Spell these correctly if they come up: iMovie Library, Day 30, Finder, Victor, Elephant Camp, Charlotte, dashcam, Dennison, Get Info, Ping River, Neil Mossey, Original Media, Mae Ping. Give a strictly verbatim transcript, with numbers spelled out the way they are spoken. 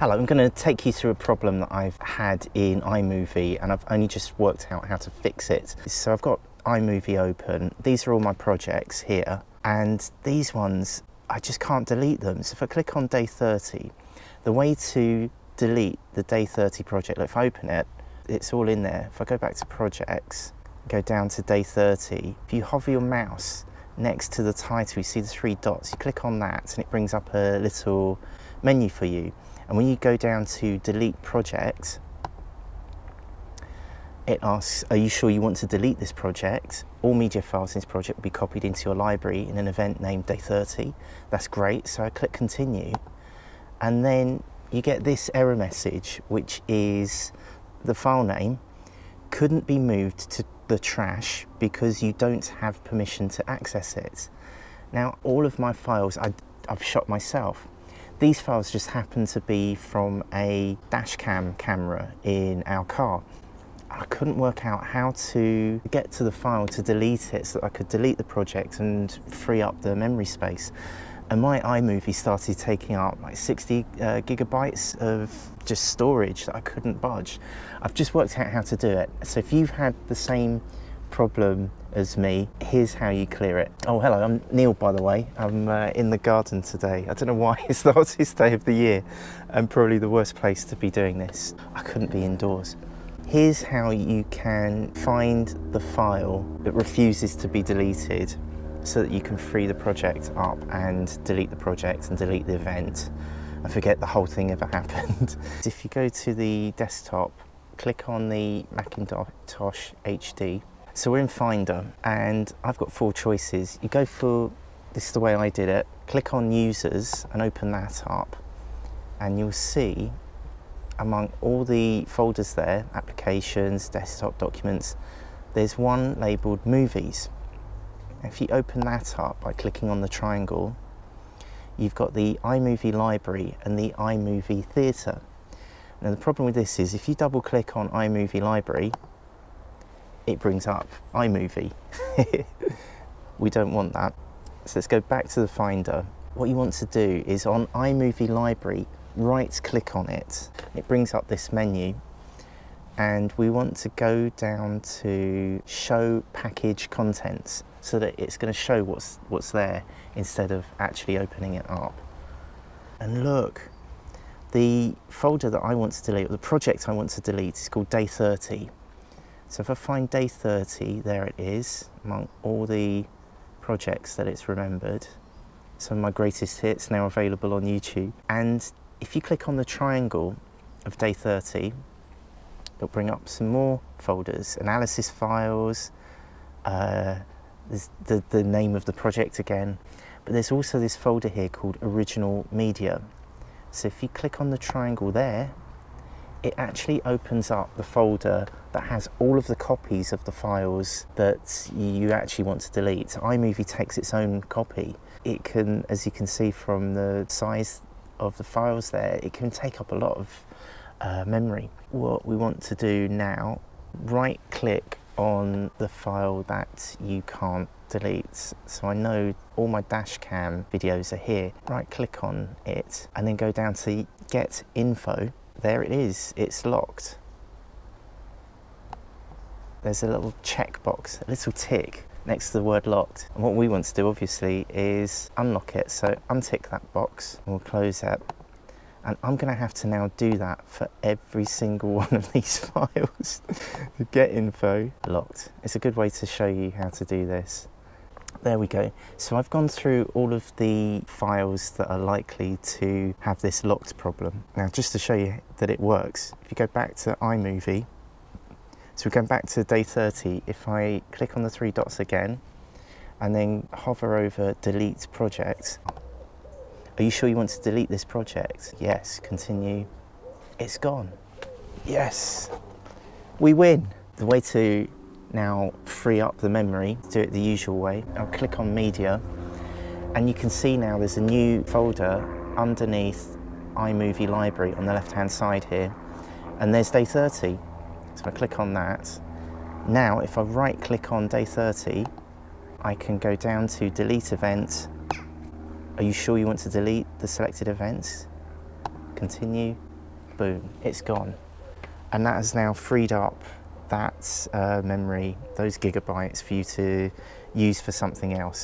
Hello, I'm going to take you through a problem that I've had in iMovie, and I've only just worked out how to fix it. So I've got iMovie open. These are all my projects here, and these ones, I just can't delete them. So if I click on day thirty, the way to delete the day thirty project, like if I open it, it's all in there. If I go back to projects, go down to day thirty, if you hover your mouse next to the title, you see the three dots, you click on that and it brings up a little menu for you. And when you go down to delete project, it asks, are you sure you want to delete this project? All media files in this project will be copied into your library in an event named day thirty. That's great, so I click continue. And then you get this error message, which is the file name couldn't be moved to the trash because you don't have permission to access it. Now, all of my files, I, I've shot myself. These files just happen to be from a dash cam camera in our car. I couldn't work out how to get to the file to delete it so that I could delete the project and free up the memory space. And my iMovie started taking up like sixty uh, gigabytes of just storage that I couldn't budge. I've just worked out how to do it. So if you've had the same problem as me, here's how you clear it. Oh, hello, I'm Neil, by the way. I'm uh, in the garden today. I don't know why it's the hottest day of the year and probably the worst place to be doing this. I couldn't be indoors. Here's how you can find the file that refuses to be deleted, so that you can free the project up and delete the project and delete the event and forget the whole thing ever happened. If you go to the desktop, click on the Macintosh H D. So we're in Finder and I've got four choices. You go for, this is the way I did it, click on Users and open that up, and you'll see among all the folders there, applications, desktop documents, there's one labelled Movies. If you open that up by clicking on the triangle, you've got the iMovie Library and the iMovie Theatre. Now the problem with this is if you double click on iMovie Library, it brings up iMovie. We don't want that. So let's go back to the Finder. What you want to do is on iMovie Library, right click on it. It brings up this menu. And we want to go down to show package contents so that it's going to show what's what's there instead of actually opening it up. And look, the folder that I want to delete, or the project I want to delete, is called day thirty. So if I find day thirty, there it is, among all the projects that it's remembered. Some of my greatest hits now available on YouTube. And if you click on the triangle of day thirty, it'll bring up some more folders, analysis files, uh, there's the, the name of the project again, but there's also this folder here called Original Media. So if you click on the triangle there, it actually opens up the folder that has all of the copies of the files that you actually want to delete. iMovie takes its own copy. It can, as you can see from the size of the files there, it can take up a lot of Uh, memory. What we want to do now, right click on the file that you can't delete. So I know all my dash cam videos are here. Right click on it and then go down to get info. There it is, it's locked. There's a little checkbox, a little tick next to the word locked. And what we want to do obviously is unlock it. So untick that box and we'll close it. And I'm going to have to now do that for every single one of these files. Get info locked. It's a good way to show you how to do this. There we go. So I've gone through all of the files that are likely to have this locked problem. Now, just to show you that it works, if you go back to iMovie, so we're going back to day thirty. If I click on the three dots again and then hover over delete project, are you sure you want to delete this project? Yes, continue. It's gone. Yes, we win. The way to now free up the memory, do it the usual way. I'll click on media and you can see now there's a new folder underneath iMovie Library on the left-hand side here. And there's day thirty. So I click on that. Now, if I right click on day thirty, I can go down to delete event. Are you sure you want to delete the selected events? Continue. boom, it's gone. And that has now freed up that uh, memory, those gigabytes, for you to use for something else.